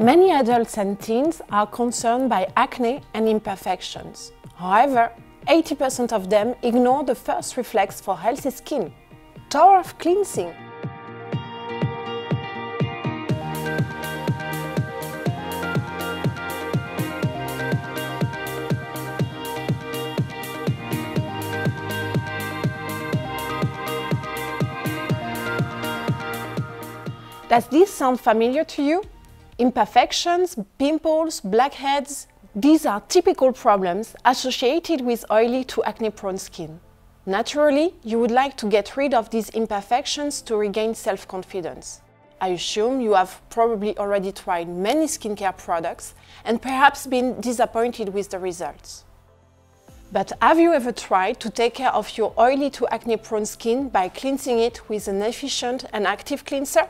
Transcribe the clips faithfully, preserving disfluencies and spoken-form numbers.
Many adults and teens are concerned by acne and imperfections. However, eighty percent of them ignore the first reflex for healthy skin, thorough cleansing. Does this sound familiar to you? Imperfections, pimples, blackheads, these are typical problems associated with oily to acne-prone skin. Naturally, you would like to get rid of these imperfections to regain self-confidence. I assume you have probably already tried many skincare products and perhaps been disappointed with the results. But have you ever tried to take care of your oily to acne-prone skin by cleansing it with an efficient and active cleanser?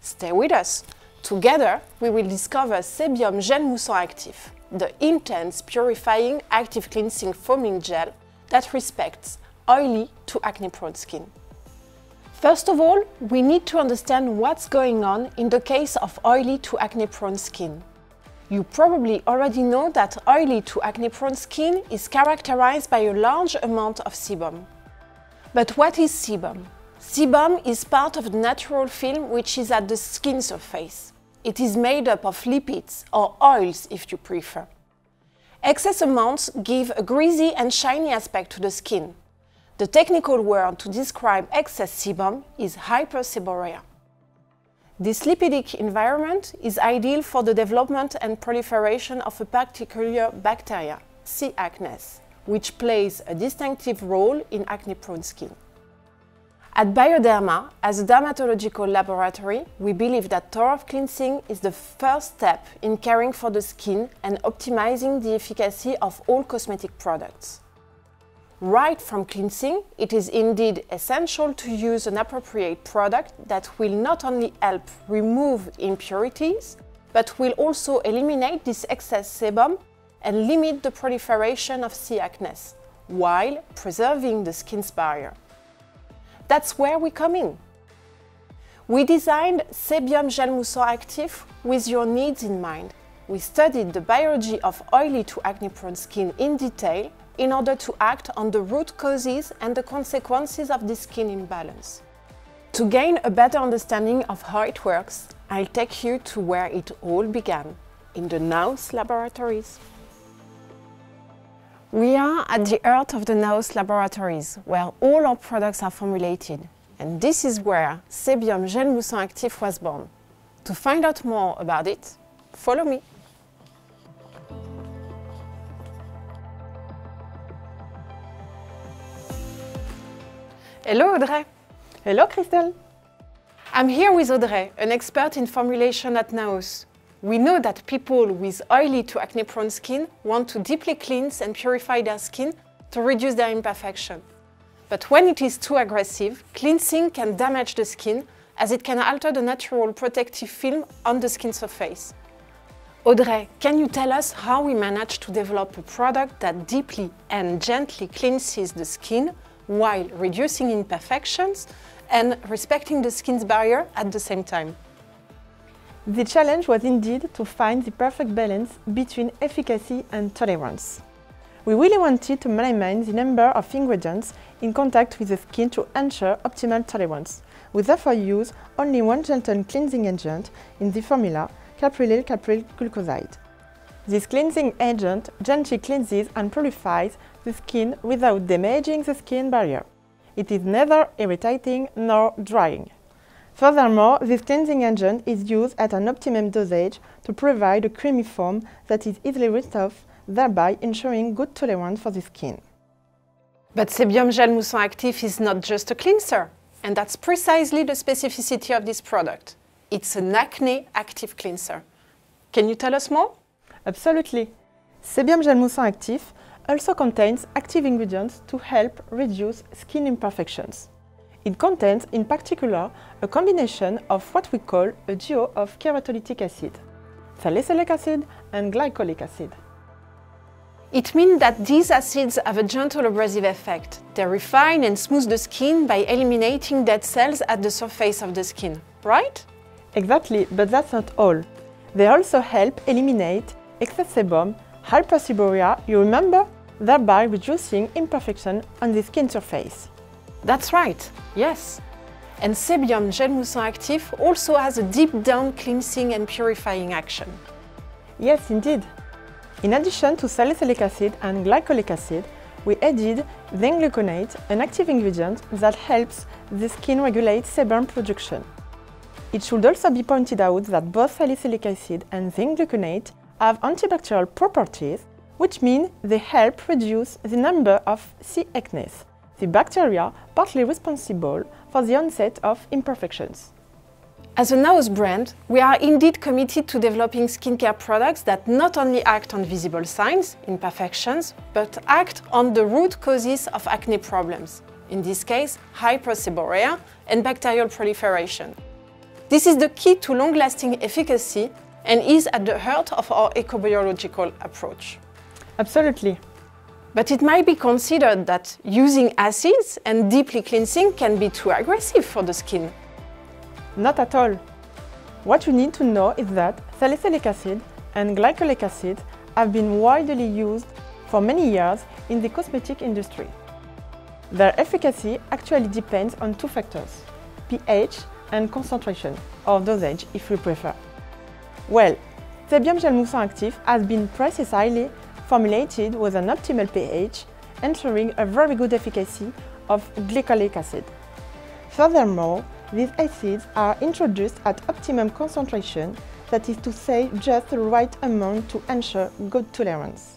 Stay with us! Together, we will discover Sébium Gel Moussant Actif, the intense, purifying, active cleansing foaming gel that respects oily to acne-prone skin. First of all, we need to understand what's going on in the case of oily to acne-prone skin. You probably already know that oily to acne-prone skin is characterized by a large amount of sebum. But what is sebum? Sebum is part of the natural film which is at the skin surface. It is made up of lipids, or oils if you prefer. Excess amounts give a greasy and shiny aspect to the skin. The technical word to describe excess sebum is hyperseborrhea. This lipidic environment is ideal for the development and proliferation of a particular bacteria, C. acnes, which plays a distinctive role in acne-prone skin. At Bioderma, as a dermatological laboratory, we believe that thorough cleansing is the first step in caring for the skin and optimizing the efficacy of all cosmetic products. Right from cleansing, it is indeed essential to use an appropriate product that will not only help remove impurities, but will also eliminate this excess sebum and limit the proliferation of C. acnes, while preserving the skin's barrier. That's where we come in. We designed Sébium Gel Moussant Actif with your needs in mind. We studied the biology of oily to acne-prone skin in detail in order to act on the root causes and the consequences of this skin imbalance. To gain a better understanding of how it works, I'll take you to where it all began, in the Naos Laboratories. We are at the heart of the Naos Laboratories, where all our products are formulated. And this is where Sébium Gel Moussant Actif was born. To find out more about it, follow me. Hello, Audrey. Hello, Christelle. I'm here with Audrey, an expert in formulation at Naos. We know that people with oily to acne-prone skin want to deeply cleanse and purify their skin to reduce their imperfection. But when it is too aggressive, cleansing can damage the skin as it can alter the natural protective film on the skin surface. Audrey, can you tell us how we managed to develop a product that deeply and gently cleanses the skin while reducing imperfections and respecting the skin's barrier at the same time? The challenge was indeed to find the perfect balance between efficacy and tolerance. We really wanted to minimize the number of ingredients in contact with the skin to ensure optimal tolerance. We therefore use only one gentle cleansing agent in the formula, caprylyl/capryl glucoside. This cleansing agent gently cleanses and purifies the skin without damaging the skin barrier. It is neither irritating nor drying. Furthermore, this cleansing agent is used at an optimum dosage to provide a creamy foam that is easily rinsed off, thereby ensuring good tolerance for the skin. But Sébium Gel Moussant Actif is not just a cleanser, and that's precisely the specificity of this product. It's an acne active cleanser. Can you tell us more? Absolutely. Sébium Gel Moussant Actif also contains active ingredients to help reduce skin imperfections. It contains, in particular, a combination of what we call a duo of keratolytic acid, salicylic acid and glycolic acid. It means that these acids have a gentle abrasive effect. They refine and smooth the skin by eliminating dead cells at the surface of the skin, right? Exactly, but that's not all. They also help eliminate excess sebum, hyperseborrhea, you remember, thereby reducing imperfection on the skin surface. That's right, yes. And Sébium Gel Moussant Actif also has a deep-down cleansing and purifying action. Yes, indeed. In addition to salicylic acid and glycolic acid, we added zinc gluconate, an active ingredient that helps the skin regulate sebum production. It should also be pointed out that both salicylic acid and zinc gluconate have antibacterial properties, which mean they help reduce the number of C. acnes, the bacteria partly responsible for the onset of imperfections. As a Naos brand, we are indeed committed to developing skincare products that not only act on visible signs, imperfections, but act on the root causes of acne problems, in this case hyperseborrhea and bacterial proliferation. This is the key to long-lasting efficacy and is at the heart of our ecobiological approach. Absolutely. But it might be considered that using acids and deeply cleansing can be too aggressive for the skin. Not at all. What you need to know is that salicylic acid and glycolic acid have been widely used for many years in the cosmetic industry. Their efficacy actually depends on two factors, pH and concentration, or dosage if we prefer. Well, Sébium Gel Moussant Actif has been precisely formulated with an optimal pH, ensuring a very good efficacy of glycolic acid. Furthermore, these acids are introduced at optimum concentration, that is to say, just the right amount to ensure good tolerance.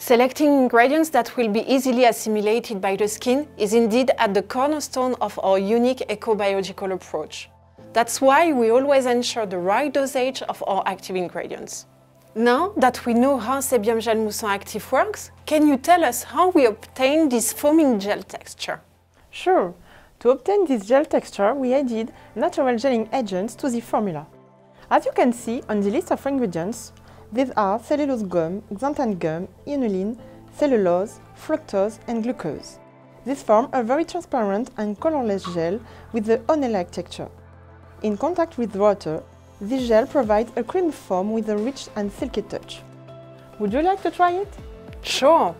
Selecting ingredients that will be easily assimilated by the skin is indeed at the cornerstone of our unique ecobiological approach. That's why we always ensure the right dosage of our active ingredients. Now that we know how Sébium Gel Moussant Actif works, can you tell us how we obtain this foaming gel texture? Sure. To obtain this gel texture, we added natural gelling agents to the formula. As you can see on the list of ingredients, these are cellulose gum, xanthan gum, inulin, cellulose, fructose and glucose. These form a very transparent and colorless gel with a honey-like texture. In contact with water, this gel provides a creamy foam with a rich and silky touch. Would you like to try it? Sure!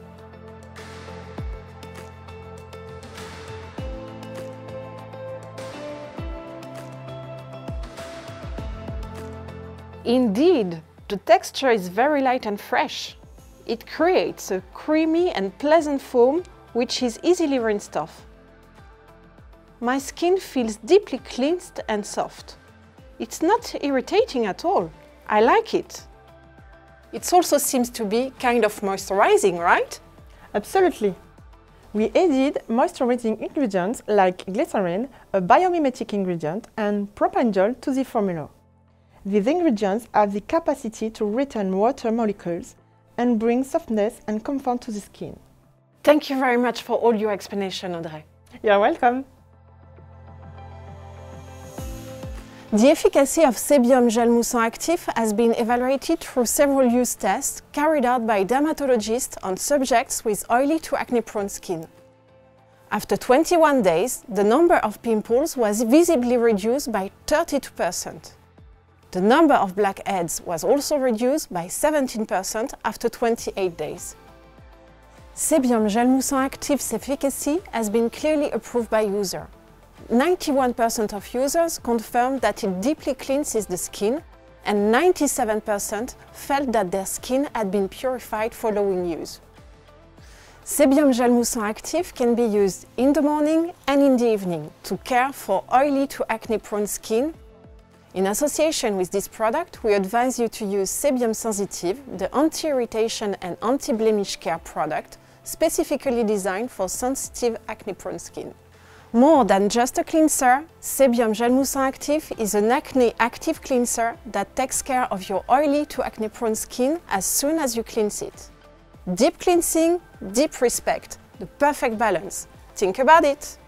Indeed, the texture is very light and fresh. It creates a creamy and pleasant foam which is easily rinsed off. My skin feels deeply cleansed and soft. It's not irritating at all. I like it. It also seems to be kind of moisturizing, right? Absolutely. We added moisturizing ingredients like glycerin, a biomimetic ingredient, and propanediol to the formula. These ingredients have the capacity to retain water molecules and bring softness and comfort to the skin. Thank you very much for all your explanation, Audrey. You're welcome. The efficacy of Sébium Gel Moussant Actif has been evaluated through several use tests carried out by dermatologists on subjects with oily to acne-prone skin. After twenty-one days, the number of pimples was visibly reduced by thirty-two percent. The number of blackheads was also reduced by seventeen percent after twenty-eight days. Sébium Gel Moussant Actif's efficacy has been clearly approved by users. ninety-one percent of users confirmed that it deeply cleanses the skin, and ninety-seven percent felt that their skin had been purified following use. Sébium Gel Moussant Actif can be used in the morning and in the evening to care for oily to acne-prone skin. In association with this product, we advise you to use Sébium Sensitive, the anti-irritation and anti-blemish care product specifically designed for sensitive acne-prone skin. More than just a cleanser, Sébium Gel Moussant Actif is an acne active cleanser that takes care of your oily to acne-prone skin as soon as you cleanse it. Deep cleansing, deep respect, the perfect balance. Think about it!